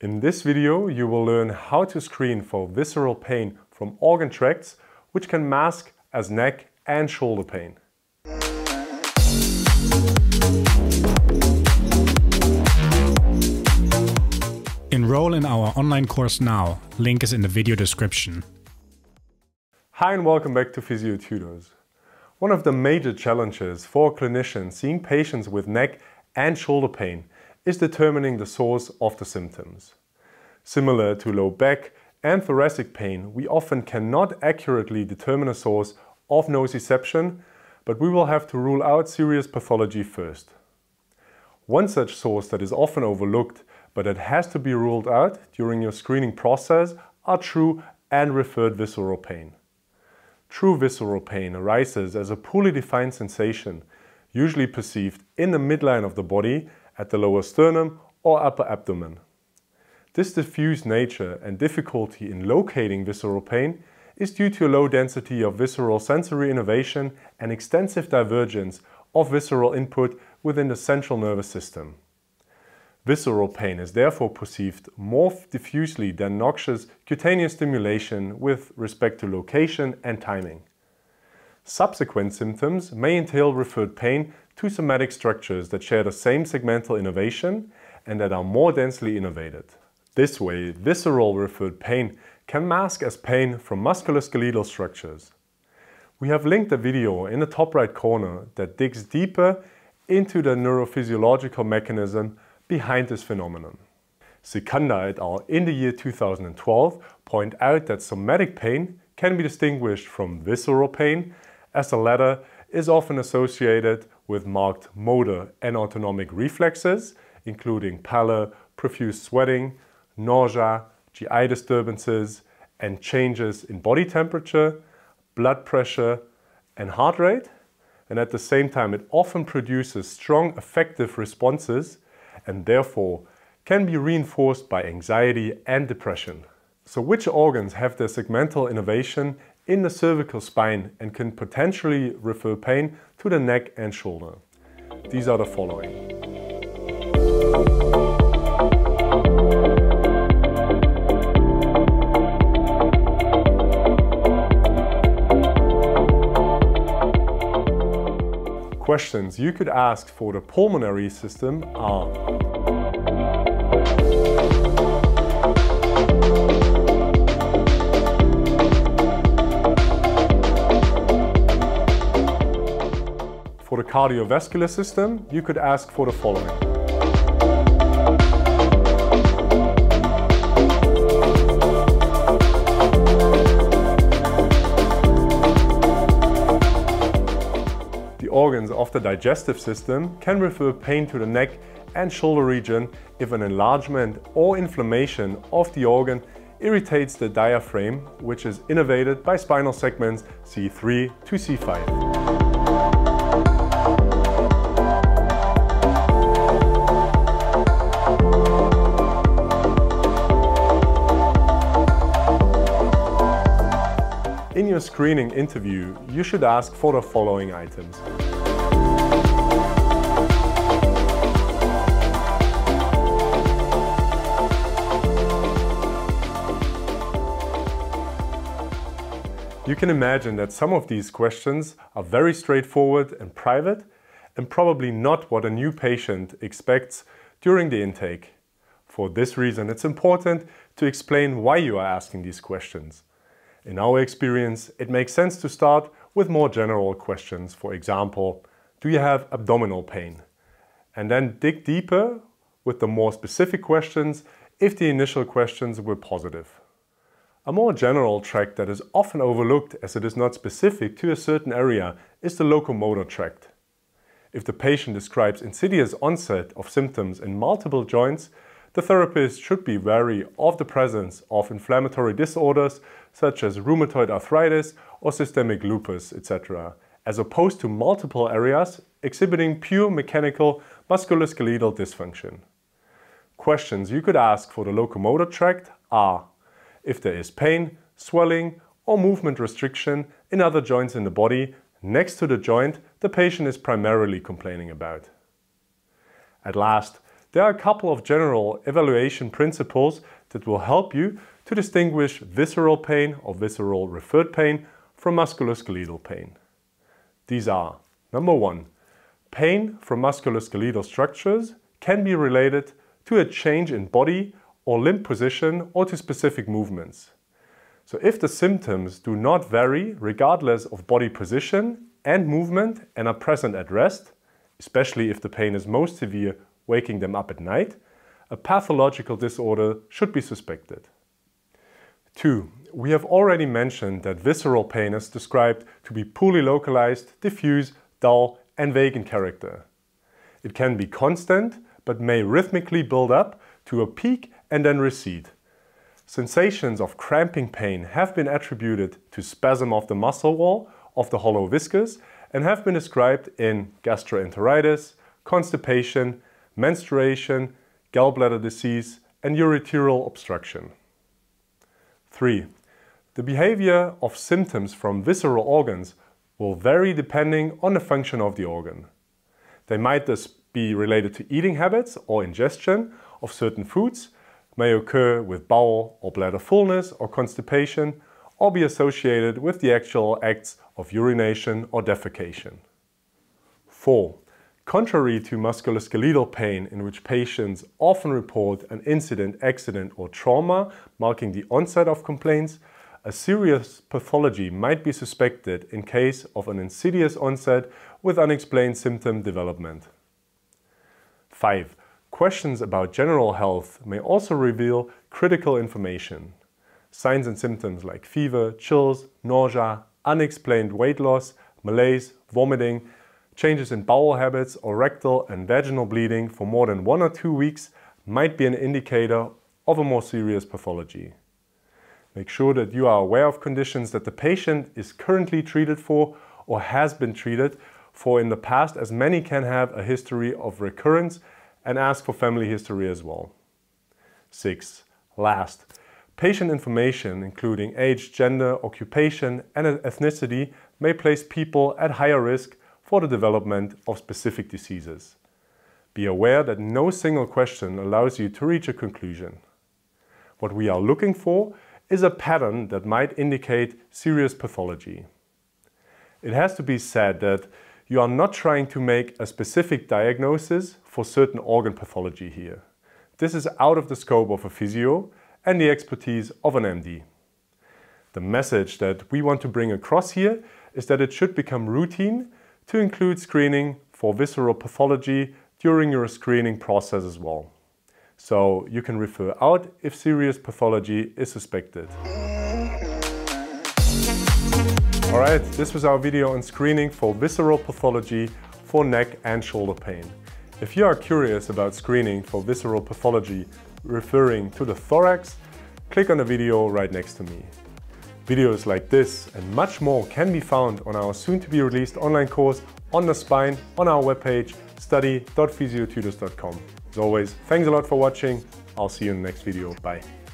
In this video, you will learn how to screen for visceral pain from organ tracts, which can mask as neck and shoulder pain. Enroll in our online course now. Link is in the video description. Hi and welcome back to Physiotutors. One of the major challenges for clinicians seeing patients with neck and shoulder pain is determining the source of the symptoms. Similar to low back and thoracic pain, we often cannot accurately determine a source of nociception, but we will have to rule out serious pathology first. One such source that is often overlooked, but that has to be ruled out during your screening process, are true and referred visceral pain. True visceral pain arises as a poorly defined sensation, usually perceived in the midline of the body, at the lower sternum or upper abdomen. This diffuse nature and difficulty in locating visceral pain is due to a low density of visceral sensory innervation and extensive divergence of visceral input within the central nervous system. Visceral pain is therefore perceived more diffusely than noxious cutaneous stimulation with respect to location and timing. Subsequent symptoms may entail referred pain to somatic structures that share the same segmental innervation and that are more densely innervated. This way, visceral referred pain can mask as pain from musculoskeletal structures. We have linked a video in the top right corner that digs deeper into the neurophysiological mechanism behind this phenomenon. Sikandar et al. In the year 2012 point out that somatic pain can be distinguished from visceral pain, as the latter is often associated with marked motor and autonomic reflexes, including pallor, profuse sweating, nausea, GI disturbances, and changes in body temperature, blood pressure, and heart rate. And at the same time, it often produces strong affective responses and therefore can be reinforced by anxiety and depression. So which organs have their segmental innervation in the cervical spine and can potentially refer pain to the neck and shoulder? These are the following. Questions you could ask for the pulmonary system are: for the cardiovascular system, you could ask for the following. The organs of the digestive system can refer pain to the neck and shoulder region if an enlargement or inflammation of the organ irritates the diaphragm, which is innervated by spinal segments C3 to C5. In your screening interview, you should ask for the following items. You can imagine that some of these questions are very straightforward and private, and probably not what a new patient expects during the intake. For this reason, it's important to explain why you are asking these questions. In our experience, it makes sense to start with more general questions. For example, do you have abdominal pain? And then dig deeper with the more specific questions if the initial questions were positive. A more general tract that is often overlooked as it is not specific to a certain area is the locomotor tract. If the patient describes insidious onset of symptoms in multiple joints, the therapist should be wary of the presence of inflammatory disorders such as rheumatoid arthritis or systemic lupus, etc., as opposed to multiple areas exhibiting pure mechanical musculoskeletal dysfunction. Questions you could ask for the locomotor tract are if there is pain, swelling, or movement restriction in other joints in the body next to the joint the patient is primarily complaining about. At last, there are a couple of general evaluation principles that will help you to distinguish visceral pain or visceral referred pain from musculoskeletal pain. These are, number one, pain from musculoskeletal structures can be related to a change in body or limb position or to specific movements. So if the symptoms do not vary regardless of body position and movement and are present at rest, especially if the pain is most severe waking them up at night, a pathological disorder should be suspected. 2. We have already mentioned that visceral pain is described to be poorly localized, diffuse, dull and vague in character. It can be constant but may rhythmically build up to a peak and then recede. Sensations of cramping pain have been attributed to spasm of the muscle wall of the hollow viscus and have been described in gastroenteritis, constipation, menstruation, gallbladder disease and ureteral obstruction. 3. The behavior of symptoms from visceral organs will vary depending on the function of the organ. They might thus be related to eating habits or ingestion of certain foods, may occur with bowel or bladder fullness or constipation, or be associated with the actual acts of urination or defecation. 4. Contrary to musculoskeletal pain, in which patients often report an incident, accident or trauma marking the onset of complaints, a serious pathology might be suspected in case of an insidious onset with unexplained symptom development. 5. Questions about general health may also reveal critical information. Signs and symptoms like fever, chills, nausea, unexplained weight loss, malaise, vomiting, changes in bowel habits or rectal and vaginal bleeding for more than 1 or 2 weeks might be an indicator of a more serious pathology. Make sure that you are aware of conditions that the patient is currently treated for or has been treated for in the past, as many can have a history of recurrence, and ask for family history as well. 6. Last, patient information including age, gender, occupation and ethnicity may place people at higher risk for the development of specific diseases. Be aware that no single question allows you to reach a conclusion. What we are looking for is a pattern that might indicate serious pathology. It has to be said that you are not trying to make a specific diagnosis for certain organ pathology here. This is out of the scope of a physio and the expertise of an MD. The message that we want to bring across here is that it should become routine to include screening for visceral pathology during your screening process as well. So you can refer out if serious pathology is suspected. All right, this was our video on screening for visceral pathology for neck and shoulder pain. If you are curious about screening for visceral pathology referring to the thorax, click on the video right next to me. Videos like this and much more can be found on our soon-to-be released online course on the spine on our webpage study.physiotutors.com. As always, thanks a lot for watching. I'll see you in the next video. Bye.